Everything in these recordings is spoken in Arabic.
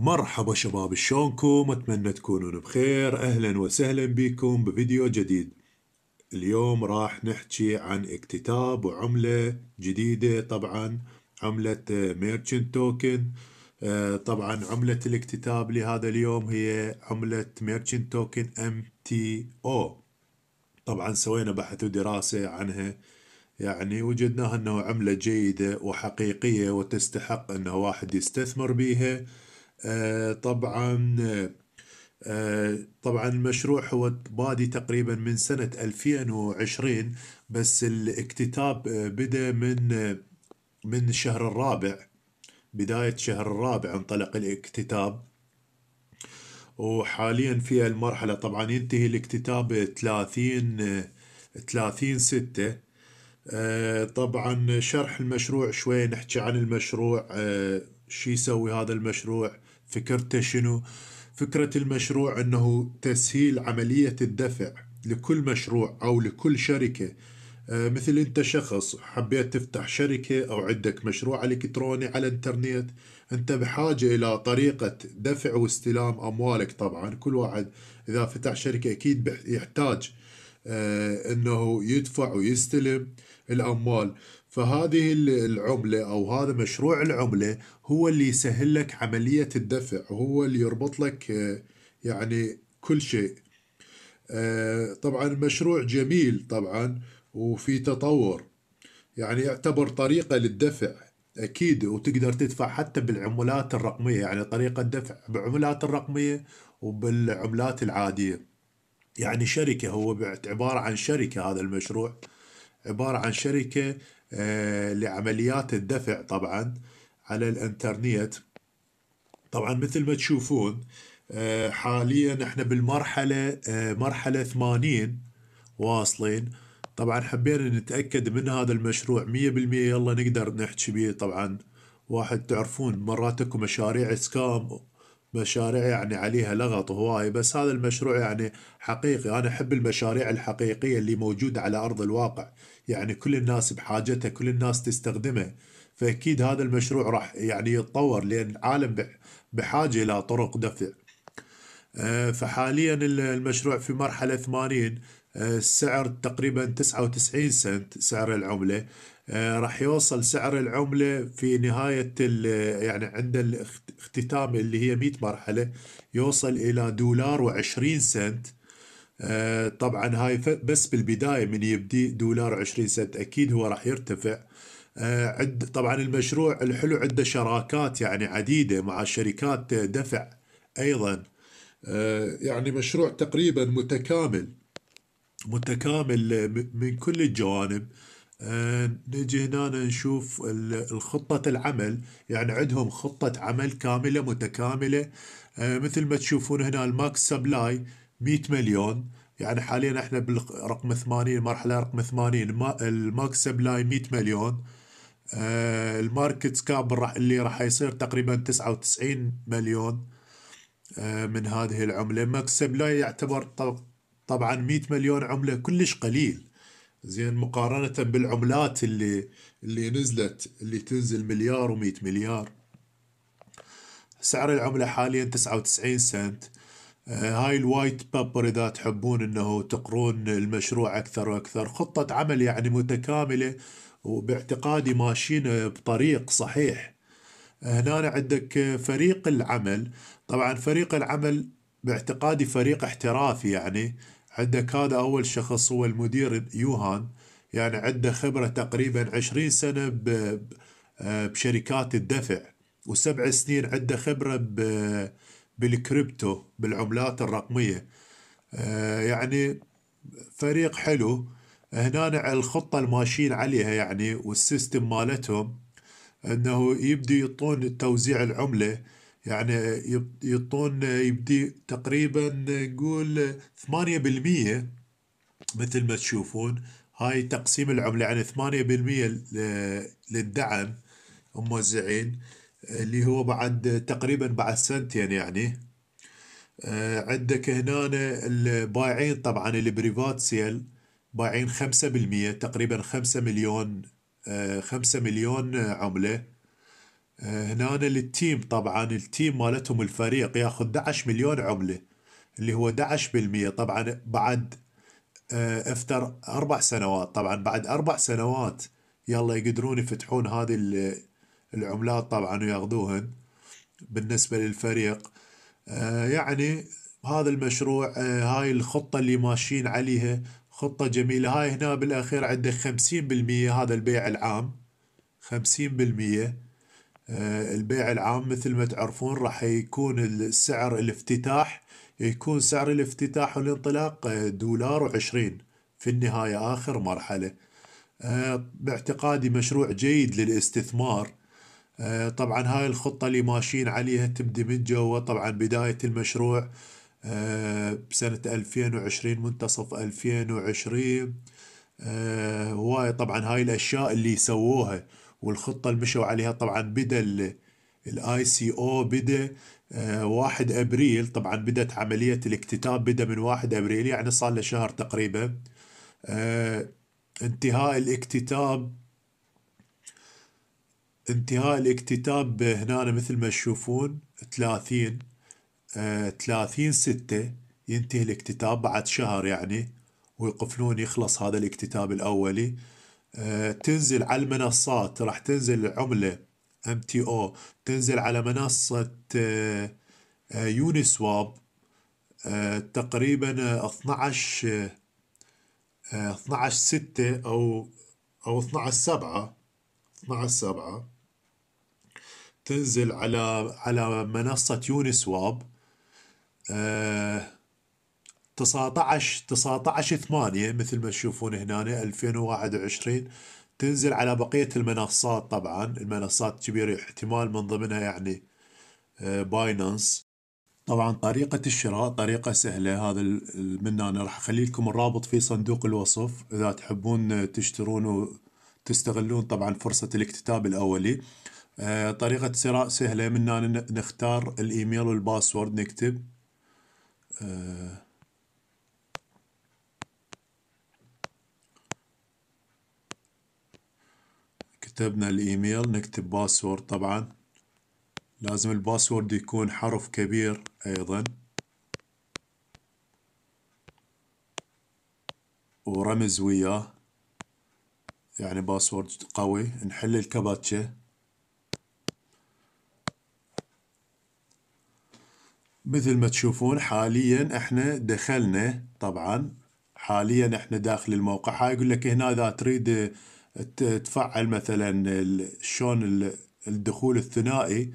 مرحبا شباب، شلونكم؟ اتمنى تكونون بخير. اهلا وسهلا بكم بفيديو جديد. اليوم راح نحكي عن اكتتاب وعملة جديدة، طبعا عملة ميرشنت توكن. طبعا عملة الاكتتاب لهذا اليوم هي عملة ميرشنت توكن MTO. طبعا سوينا بحث ودراسة عنها، يعني وجدناها انه عملة جيدة وحقيقية وتستحق انه واحد يستثمر بيها. طبعا المشروع هو بادي تقريبا من سنة 2020، بس الاكتتاب بدأ من الشهر الرابع، بداية شهر الرابع انطلق الاكتتاب، وحاليا في المرحلة طبعا ينتهي الاكتتاب 30/6. طبعا شرح المشروع شوي، نحكي عن المشروع، شو يسوي هذا المشروع، فكرته شنو. فكرة المشروع انه تسهيل عملية الدفع لكل مشروع او لكل شركة. مثل انت شخص حبيت تفتح شركة او عندك مشروع الكتروني على الانترنت، انت بحاجة الى طريقة دفع واستلام اموالك. طبعا كل واحد اذا فتح شركة اكيد يحتاج انه يدفع ويستلم الاموال، فهذه العملة أو هذا مشروع العملة هو اللي يسهل لك عملية الدفع، وهو اللي يربط لك يعني كل شيء. طبعا مشروع جميل طبعا وفي تطور، يعني يعتبر طريقة للدفع أكيد، وتقدر تدفع حتى بالعملات الرقمية، يعني طريقة دفع بالعملات الرقمية وبالعملات العادية. يعني شركة، هو عبارة عن شركة، هذا المشروع عبارة عن شركة لعمليات الدفع طبعا على الانترنت. طبعا مثل ما تشوفون حاليا احنا بالمرحلة مرحلة 80 واصلين. طبعا حبينا نتأكد من هذا المشروع 100%، يلا نقدر نحكي بيه. طبعا واحد تعرفون مرات اكو مشاريع سكام، مشاريع يعني عليها لغط هواي، بس هذا المشروع يعني حقيقي. أنا أحب المشاريع الحقيقية اللي موجودة على أرض الواقع، يعني كل الناس بحاجتها، كل الناس تستخدمها، فأكيد هذا المشروع راح يعني يتطور، لأن العالم بحاجة إلى طرق دفع. فحاليا المشروع في مرحلة 80، السعر تقريبا 99 سنت سعر العملة. راح يوصل سعر العملة في نهاية يعني عند الاختتام اللي هي 100 مرحلة، يوصل إلى $20. طبعا هاي بس بالبداية، من يبدي $20 أكيد هو راح يرتفع. طبعا المشروع الحلو عنده شراكات يعني عديدة مع شركات دفع أيضا، يعني مشروع تقريبا متكامل من كل الجوانب. نجي هنا نشوف الخطة العمل، يعني عندهم خطة عمل كاملة متكاملة. مثل ما تشوفون هنا الماكس سبلاي 100 مليون، يعني حاليا احنا بالرقم 80، مرحلة رقم 80، الماكس سبلاي 100 مليون. الماركت كاب اللي راح يصير تقريبا 99 مليون من هذه العملة. ماكس سبلاي يعتبر طبعا 100 مليون عملة كلش قليل، زين مقارنة بالعملات اللي نزلت، اللي تنزل مليار و100 مليار. سعر العملة حاليا 99 سنت. هاي الوايت بابر إذا تحبون أنه تقرون المشروع أكثر وأكثر. خطة عمل يعني متكاملة، وباعتقادي ماشيين بطريق صحيح. هنا عندك فريق العمل. طبعا فريق العمل باعتقادي فريق احترافي، يعني عندك هذا أول شخص هو المدير يوهان، يعني عنده خبرة تقريبا 20 سنة بشركات الدفع، و7 سنين عنده خبرة بالكريبتو، بالعملات الرقمية. يعني فريق حلو. هنا الخطة الماشيين عليها يعني، والسيستم مالتهم أنه يبدي يعطون توزيع العملة، يعني يبدي تقريبا نقول 8%. مثل ما تشوفون هاي تقسيم العملة، يعني 8% للدعم موزعين، اللي هو بعد تقريبا بعد سنتين. يعني عندك هنا البائعين طبعا البريفات سيل بايعين 5%، تقريبا 5 مليون عملة. هنا للتيم، طبعا التيم مالتهم الفريق ياخذ 11 مليون عملة اللي هو 11%، طبعا بعد افتر 4 سنوات، طبعا بعد 4 سنوات يلا يقدرون يفتحون هذه العملات طبعا وياخذوهن بالنسبة للفريق. يعني هذا المشروع، هاي الخطة اللي ماشيين عليها خطة جميلة. هاي هنا بالأخير عندك 50% هذا البيع العام، 50% البيع العام. مثل ما تعرفون راح يكون السعر الافتتاح، يكون سعر الافتتاح والانطلاق $20 في النهاية آخر مرحلة. باعتقادي مشروع جيد للاستثمار. طبعا هاي الخطة اللي ماشيين عليها تبدي من جوا، طبعا بداية المشروع بسنة 2020، منتصف 2020. هواي طبعا هاي الأشياء اللي سووها والخطة اللي مشوا عليها. طبعا بدأ ICO، بدأ 1 أبريل، طبعا بدأت عملية الاكتتاب، بدأ من 1 أبريل، يعني صار له شهر تقريبا. انتهاء الاكتتاب هنا مثل ما تشوفون 30/6 ينتهي الاكتتاب، بعد شهر يعني، ويقفلون يخلص هذا الاكتتاب الأولي. تنزل على المنصات، راح تنزل العملة MTO، تنزل على منصة يونيسواب تقريبا 12/6 أو 12/7. تنزل على منصة يونيسواب 19/8 مثل ما تشوفون هنا 2021. تنزل على بقية المنصات، طبعا المنصات كبيرة احتمال من ضمنها يعني باينانس. طبعا طريقة الشراء طريقة سهلة، هذا من هنا راح اخلي لكم الرابط في صندوق الوصف اذا تحبون تشترون وتستغلون طبعا فرصة الاكتتاب الاولي. طريقة شراء سهلة، من هنا نختار الايميل والباسورد، نكتب كتبنا الايميل، نكتب باسورد، طبعا لازم الباسورد يكون حرف كبير ايضا ورمز وياه، يعني باسورد قوي. نحل الكابتشا، مثل ما تشوفون حاليا احنا دخلنا، طبعا حاليا احنا داخل الموقع. هاي يقول لك هنا اذا تريد تفعل مثلا شلون الدخول الثنائي،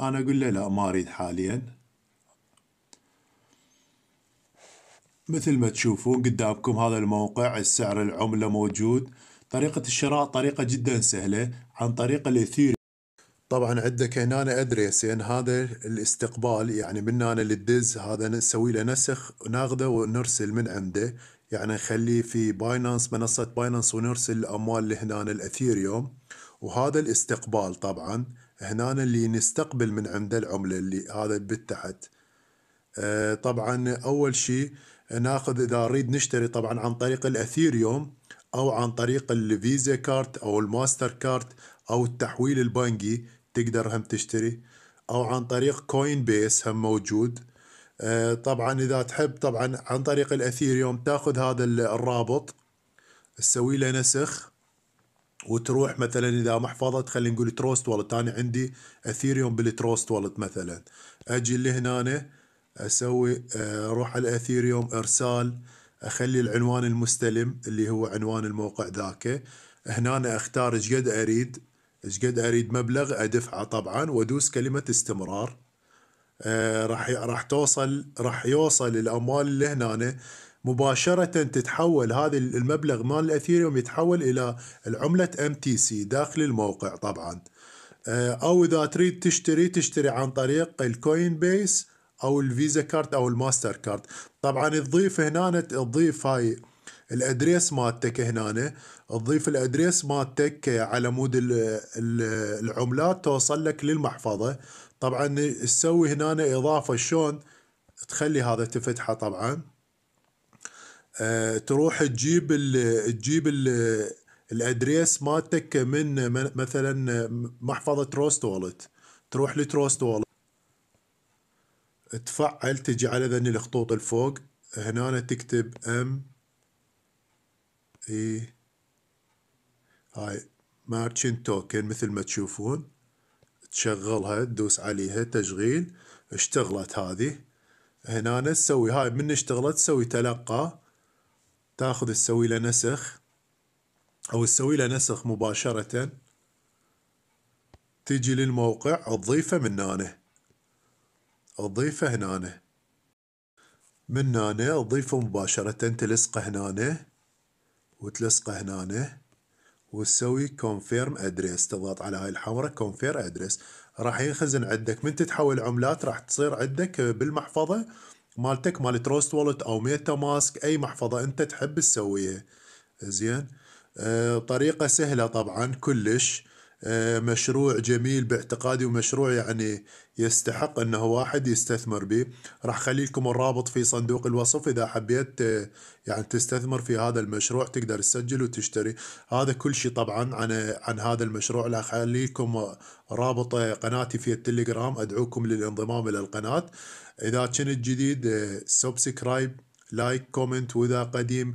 انا اقول له لا ما اريد حاليا. مثل ما تشوفون قدامكم هذا الموقع، السعر العملة موجود. طريقة الشراء طريقة جدا سهلة عن طريق الإثيريوم. طبعا عندك هنا ادريسين، هذا الاستقبال يعني من هنا للدز، هذا نسوي له نسخ وناخذه ونرسل من عنده، يعني نخليه في باينانس، منصة باينانس، ونرسل الأموال لهنا الأثيريوم. وهذا الاستقبال طبعا هنا اللي نستقبل من عنده العملة اللي هذا بالتحت. طبعا أول شيء ناخذ إذا نريد نشتري طبعا عن طريق الأثيريوم أو عن طريق الفيزا كارت أو الماستر كارت أو التحويل البنكي تقدر هم تشتري، أو عن طريق كوين بيس هم موجود. طبعا إذا تحب طبعا عن طريق الأثيريوم تاخذ هذا الرابط، تسوي له نسخ وتروح مثلا إذا محفظة، خلينا نقول تروست والت، أنا عندي أثيريوم بالتروست والت مثلا، أجي لهنا أسوي أروح على الأثيريوم، إرسال، أخلي العنوان المستلم اللي هو عنوان الموقع ذاك، هنا أختار إيش قد أريد مبلغ أدفعه طبعا، وأدوس كلمة استمرار. راح يوصل الأموال اللي هنا مباشرة، تتحول هذا المبلغ مال الأثيريوم يتحول إلى العملة MTC داخل الموقع طبعا. أو إذا تريد تشتري عن طريق الكوين بيس أو الفيزا كارت أو الماستر كارت. طبعا تضيف هنا، تضيف هاي الأدريس مالتك، هنا تضيف الأدريس مالتك على مود العملات توصل لك للمحفظة. طبعا تسوي هنا إضافة شلون تخلي هذا تفتحه طبعا. تروح تجيب الادريس مالتك من مثلا محفظه تروست والت، تروح لتروست والت تفعل، تجي على ذني الخطوط الفوق هنا تكتب ME هاي مارشنت توكن مثل ما تشوفون، تشغلها تدوس عليها تشغيل، اشتغلت هذه. هنا تسوي هاي من اشتغلت تسوي تلقى، تاخذ تسوي له نسخ او تسوي له نسخ مباشرة، تجي للموقع تضيفه من هنا، تضيفه هنا من هنا تضيفه مباشرة، تلصقه هنا وتلصقه هنا وتسوي كونفيرم ادريس، تضغط على هاي الحمراء كونفير ادريس، راح ينخزن عندك من تتحول عملات، راح تصير عندك بالمحفظة مالتك مال تروست والت او ميتا ماسك، اي محفظة انت تحب تسويها. زين، طريقة سهلة طبعا كلش، مشروع جميل باعتقادي، ومشروع يعني يستحق انه واحد يستثمر به. راح اخلي لكم الرابط في صندوق الوصف، اذا حبيت يعني تستثمر في هذا المشروع تقدر تسجل وتشتري. هذا كل شيء طبعا عن هذا المشروع. راح اخلي لكم رابط قناتي في التليجرام، ادعوكم للانضمام الى القناة. اذا كنت جديد سبسكرايب، لايك، كومنت، واذا قديم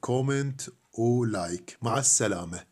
كومنت ولايك. مع السلامة.